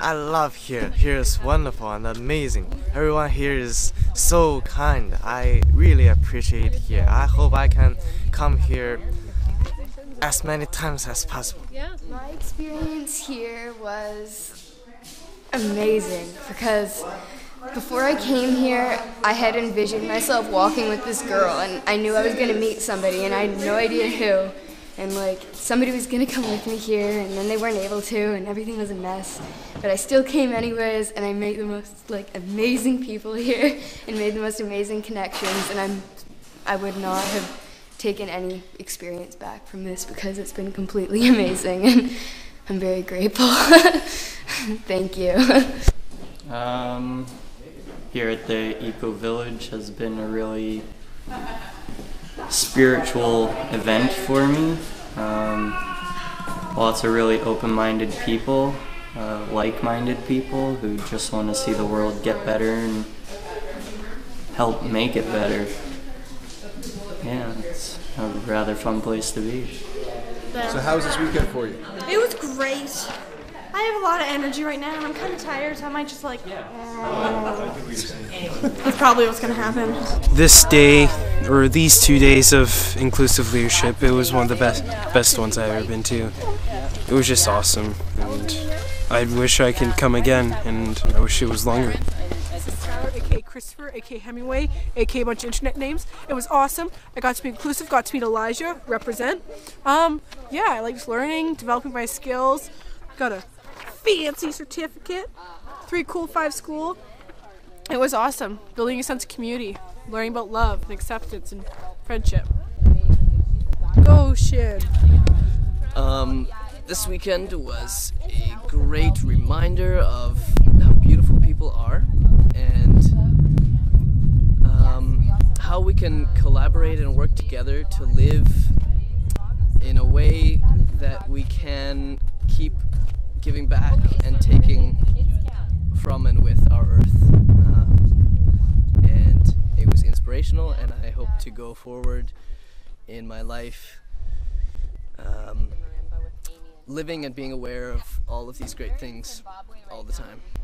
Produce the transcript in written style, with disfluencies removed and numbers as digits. I love here. Here is wonderful and amazing. Everyone here is so kind. I really appreciate here. I hope I can come here as many times as possible. Yeah. My experience here was amazing because before I came here, I had envisioned myself walking with this girl, and I knew I was going to meet somebody, and I had no idea who. And like, somebody was going to come with me here, and then they weren't able to, and everything was a mess. But I still came anyways, and I met the most like amazing people here, and made the most amazing connections, and I would not have taken any experience back from this because it's been completely amazing, and I'm very grateful. Thank you. Here at the Eco Village has been a really spiritual event for me. Lots of really open-minded people, like-minded people who just want to see the world get better and help make it better. Yeah, it's a rather fun place to be. So how was this weekend for you? It was great. I have a lot of energy right now, and I'm kind of tired, so I might just like... That's probably what's going to happen. This day, or these 2 days of inclusive leadership, it was one of the best ones I've ever been to. It was just awesome, and I wish I could come again, and I wish it was longer. This is Tyler, a.k.a. Christopher, a.k.a. Hemingway, a.k.a. a bunch of internet names. It was awesome. I got to be inclusive, got to meet Elijah, represent. Yeah, I liked learning, developing my skills. Got a fancy certificate, 3 Cool 5 School. It was awesome, building a sense of community, learning about love and acceptance and friendship. Goshen. This weekend was a great reminder of how beautiful people are and how we can collaborate and work together to live in a way that we can keep giving back and taking from and with our earth, and it was inspirational, and I hope to go forward in my life living and being aware of all of these great things all the time.